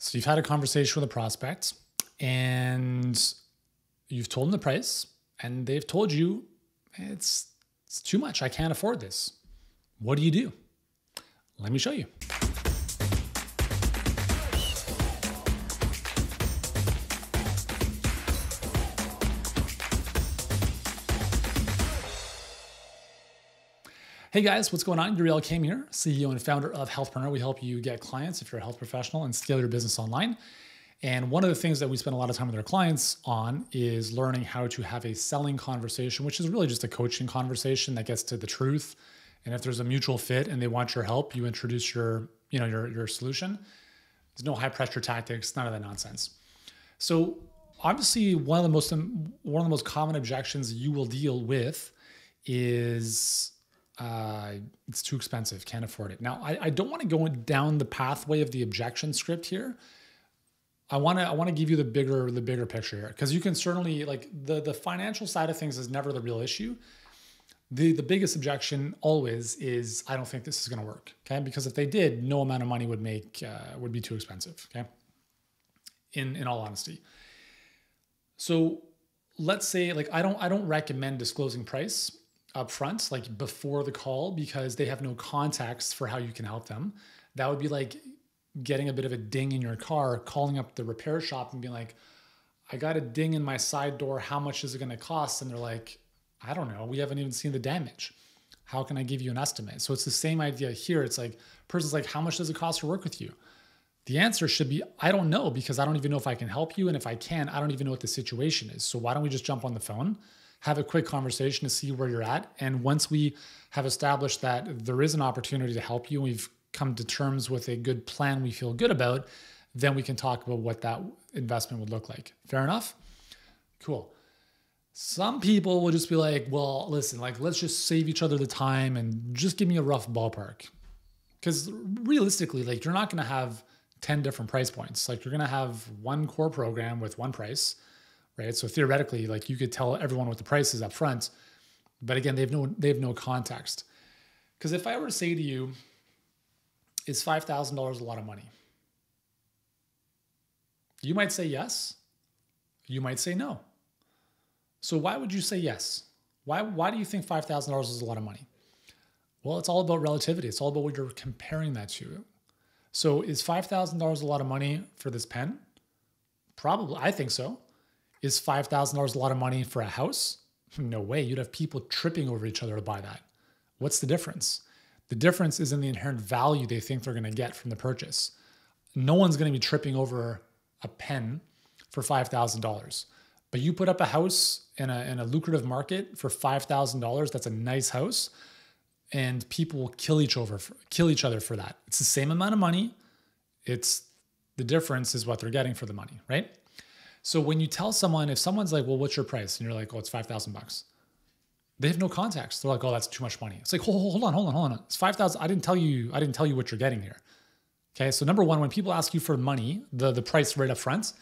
So you've had a conversation with a prospect and you've told them the price and they've told you it's too much. I can't afford this. What do? Let me show you. Hey guys, what's going on? Yuri Elkaim here, CEO and founder of Healthpreneur. We help you get clients if you're a health professional and scale your business online. And one of the things that we spend a lot of time with our clients on is learning how to have a selling conversation, which is really just a coaching conversation that gets to the truth. And if there's a mutual fit and they want your help, you introduce your solution. There's no high pressure tactics, none of that nonsense. So obviously one of the most common objections you will deal with is it's too expensive, can't afford it. Now, I don't want to go down the pathway of the objection script here. I want to give you the bigger picture here, because you can certainly, like, the financial side of things is never the real issue. The biggest objection always is, I don't think this is going to work. Okay, because if they did, no amount of money would be too expensive. Okay, in all honesty. So let's say, like, I don't recommend disclosing price up front, like before the call, because they have no context for how you can help them. That would be like getting a bit of a ding in your car, calling up the repair shop and being like, I got a ding in my side door. How much is it going to cost? And they're like, I don't know. We haven't even seen the damage. How can I give you an estimate? So it's the same idea here. It's like, person's like, how much does it cost to work with you? The answer should be, I don't know, because I don't even know if I can help you. And if I can, I don't even know what the situation is. So why don't we just jump on the phone, have a quick conversation to see where you're at. And once we have established that there is an opportunity to help you, and we've come to terms with a good plan we feel good about, then we can talk about what that investment would look like. Fair enough? Cool. Some people will just be like, well, listen, like, let's just save each other the time and just give me a rough ballpark. Because realistically, like, you're not going to have 10 different price points. Like, you're going to have one core program with one price. Right? So theoretically, like, you could tell everyone what the price is up front, but again, they have no context. Because if I were to say to you, is $5,000 a lot of money? You might say yes. You might say no. So why would you say yes? Why do you think $5,000 is a lot of money? Well, it's all about relativity. It's all about what you're comparing that to. So is $5,000 a lot of money for this pen? Probably. I think so. Is $5,000 a lot of money for a house? No way. You'd have people tripping over each other to buy that. What's the difference? The difference is in the inherent value they think they're going to get from the purchase. No one's going to be tripping over a pen for $5,000. But you put up a house in a lucrative market for $5,000, that's a nice house, and people will kill each other for that. It's the same amount of money. It's the difference is what they're getting for the money, right? So when you tell someone, if someone's like, well, what's your price? And you're like, oh, it's $5,000. They have no context. They're like, oh, that's too much money. It's like, hold on. It's $5,000. I didn't tell you what you're getting here. Okay. So number one, when people ask you for money, the price right up front,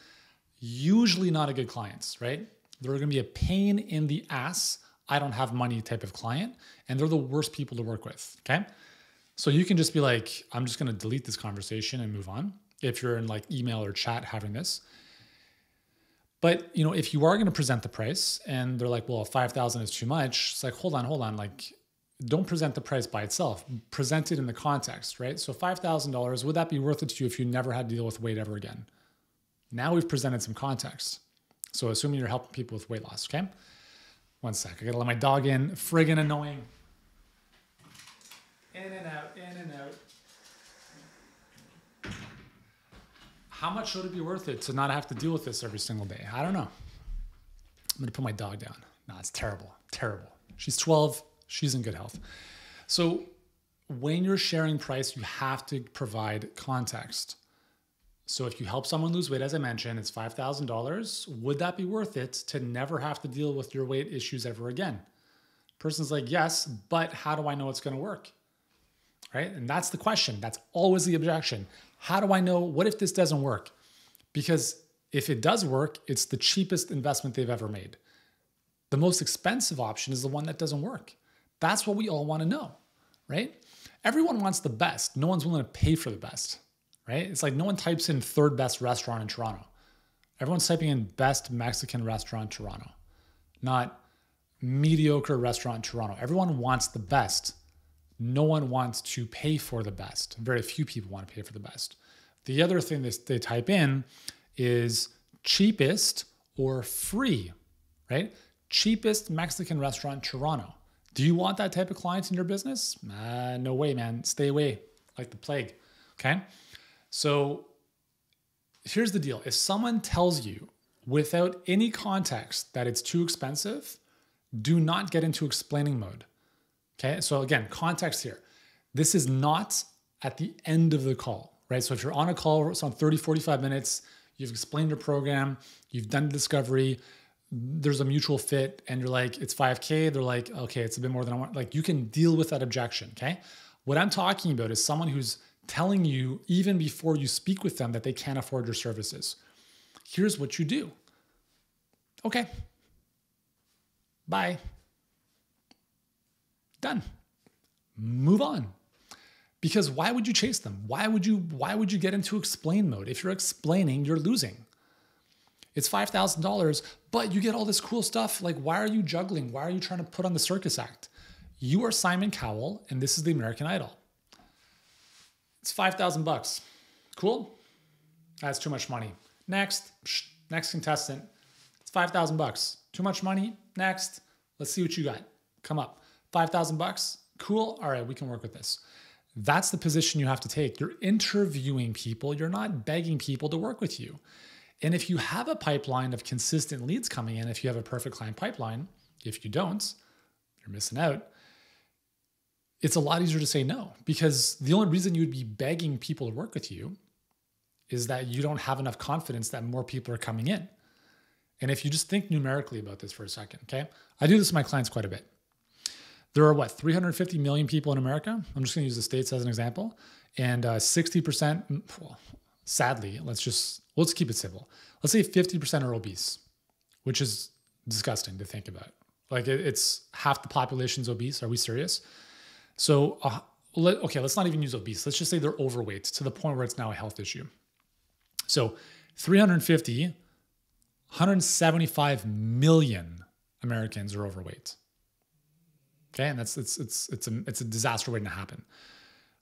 usually not a good client, right? They're going to be a pain in the ass. I don't have money type of client. And they're the worst people to work with. Okay. So you can just be like, I'm just going to delete this conversation and move on. If you're in like email or chat having this. But, you know, if you are going to present the price and they're like, well, 5,000 is too much. It's like, hold on. Like, don't present the price by itself. Present it in the context, right? So $5,000, would that be worth it to you if you never had to deal with weight ever again? Now we've presented some context. So assuming you're helping people with weight loss, okay? One sec. I got to let my dog in. Friggin' annoying. In and out, in and out. How much should it be worth it to not have to deal with this every single day? I don't know. I'm going to put my dog down. No, it's terrible. Terrible. She's 12. She's in good health. So when you're sharing price, you have to provide context. So if you help someone lose weight, as I mentioned, it's $5,000. Would that be worth it to never have to deal with your weight issues ever again? Person's like, yes, but how do I know it's going to work? Right? And that's the question. That's always the objection. How do I know? What if this doesn't work? Because if it does work, it's the cheapest investment they've ever made. The most expensive option is the one that doesn't work. That's what we all want to know, right? Everyone wants the best. No one's willing to pay for the best, right? It's like no one types in third best restaurant in Toronto. Everyone's typing in best Mexican restaurant Toronto, not mediocre restaurant Toronto. Everyone wants the best. No one wants to pay for the best. Very few people want to pay for the best. The other thing they type in is cheapest or free, right? Cheapest Mexican restaurant Toronto. Do you want that type of client in your business? No way, man. Stay away like the plague, okay? So here's the deal. If someone tells you without any context that it's too expensive, do not get into explaining mode. Okay, so again, context here. This is not at the end of the call, right? So if you're on a call, it's on 30, 45 minutes, you've explained your program, you've done discovery, there's a mutual fit, and you're like, it's 5K. They're like, okay, it's a bit more than I want. Like, you can deal with that objection, okay? What I'm talking about is someone who's telling you, even before you speak with them, that they can't afford your services. Here's what you do. Okay, bye. Done. Move on. Because why would you chase them? Why would you get into explain mode? If you're explaining, you're losing. It's $5,000, but you get all this cool stuff. Like, why are you juggling? Why are you trying to put on the circus act? You are Simon Cowell, and this is the American Idol. It's $5,000. Cool? That's too much money. Next. Next contestant. It's $5,000. Too much money. Next. Let's see what you got. Come up. $5,000. Cool. All right, we can work with this. That's the position you have to take. You're interviewing people. You're not begging people to work with you. And if you have a pipeline of consistent leads coming in, if you have a perfect client pipeline, if you don't, you're missing out. It's a lot easier to say no, because the only reason you'd be begging people to work with you is that you don't have enough confidence that more people are coming in. And if you just think numerically about this for a second, okay? I do this with my clients quite a bit. There are, what, 350 million people in America? I'm just going to use the States as an example. And 60%, well, sadly, let's keep it simple. Let's say 50% are obese, which is disgusting to think about. Like, it's half the population's obese. Are we serious? So, okay, let's not even use obese. Let's just say they're overweight to the point where it's now a health issue. So 350, 175 million Americans are overweight. Okay, and it's a disaster waiting to happen.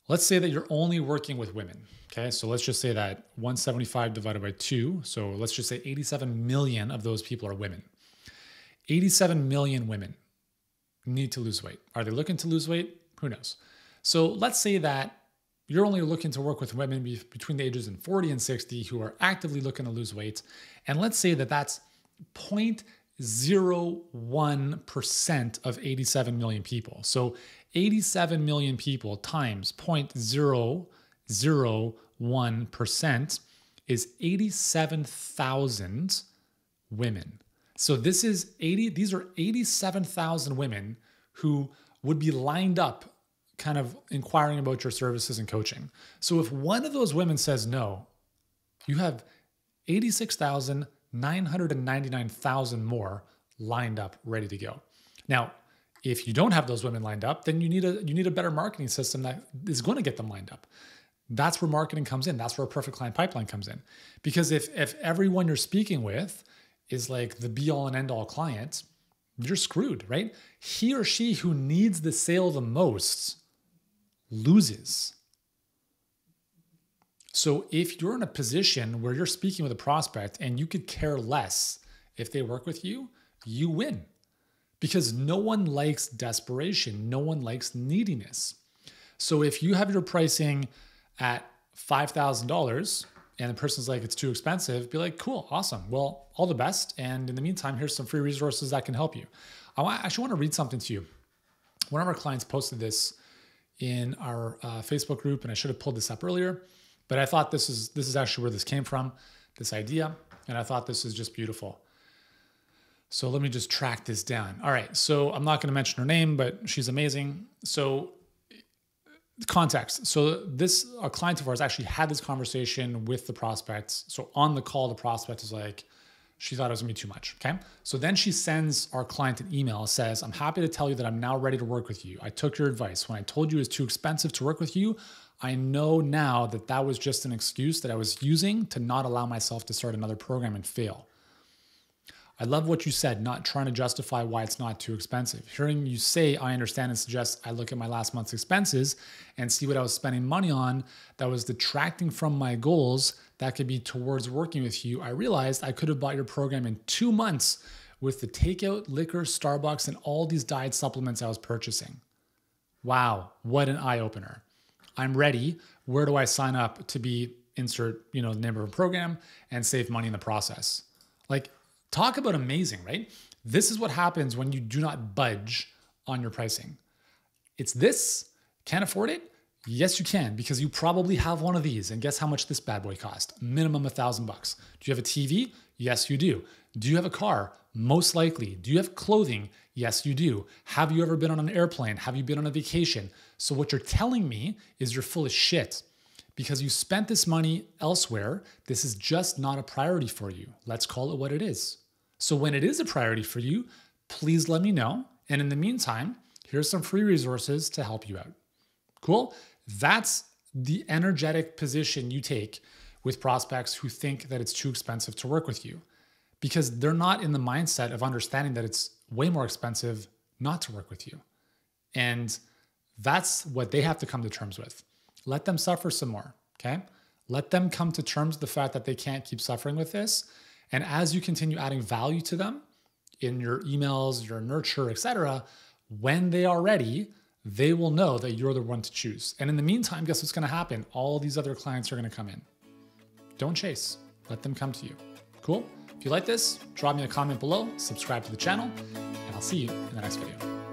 Let's say that you're only working with women. Okay, so let's just say that 175 divided by 2. So let's just say 87 million of those people are women. 87 million women need to lose weight. Are they looking to lose weight? Who knows? So let's say that you're only looking to work with women between the ages of 40 and 60 who are actively looking to lose weight. And let's say that that's 0.01% of 87 million people. So 87 million people times 0.001% is 87,000 women. So this is these are 87,000 women who would be lined up kind of inquiring about your services and coaching. So if one of those women says no, you have 999,000 more lined up, ready to go. Now, if you don't have those women lined up, then you need a better marketing system that is going to get them lined up. That's where marketing comes in. That's where a perfect client pipeline comes in. Because if everyone you're speaking with is like the be all and end all client, you're screwed, right? He or she who needs the sale the most loses. So if you're in a position where you're speaking with a prospect and you could care less if they work with you, you win. Because no one likes desperation. No one likes neediness. So if you have your pricing at $5,000 and the person's like, it's too expensive, be like, cool, awesome. Well, all the best. And in the meantime, here's some free resources that can help you. I actually want to read something to you. One of our clients posted this in our Facebook group, and I should have pulled this up earlier. But I thought this is actually where this came from, this idea. And I thought this is just beautiful. So let me just track this down. All right. So I'm not going to mention her name, but she's amazing. So context. So a client of ours actually had this conversation with the prospects. So on the call, the prospect is like, she thought it was going to be too much. Okay. So then she sends our client an email, says, I'm happy to tell you that I'm now ready to work with you. I took your advice. When I told you it was too expensive to work with you, I know now that that was just an excuse that I was using to not allow myself to start another program and fail. I love what you said, not trying to justify why it's not too expensive. Hearing you say, I understand and suggest I look at my last month's expenses and see what I was spending money on that was detracting from my goals that could be towards working with you. I realized I could have bought your program in 2 months with the takeout, liquor, Starbucks, and all these diet supplements I was purchasing. Wow, what an eye-opener. I'm ready. Where do I sign up to be, insert, you know, the name of a program and save money in the process? Like, talk about amazing, right? This is what happens when you do not budge on your pricing. It's this, can't afford it? Yes, you can, because you probably have one of these. And guess how much this bad boy cost? Minimum $1,000 bucks. Do you have a TV? Yes, you do. Do you have a car? Most likely. Do you have clothing? Yes, you do. Have you ever been on an airplane? Have you been on a vacation? So what you're telling me is you're full of shit, because you spent this money elsewhere. This is just not a priority for you. Let's call it what it is. So when it is a priority for you, please let me know. And in the meantime, here's some free resources to help you out. Cool? That's the energetic position you take with prospects who think that it's too expensive to work with you, because they're not in the mindset of understanding that it's way more expensive not to work with you. And that's what they have to come to terms with. Let them suffer some more, okay? Let them come to terms with the fact that they can't keep suffering with this. And as you continue adding value to them in your emails, your nurture, etc., when they are ready, they will know that you're the one to choose. And in the meantime, guess what's gonna happen? All these other clients are gonna come in. Don't chase, let them come to you. Cool? If you like this, drop me a comment below, subscribe to the channel, and I'll see you in the next video.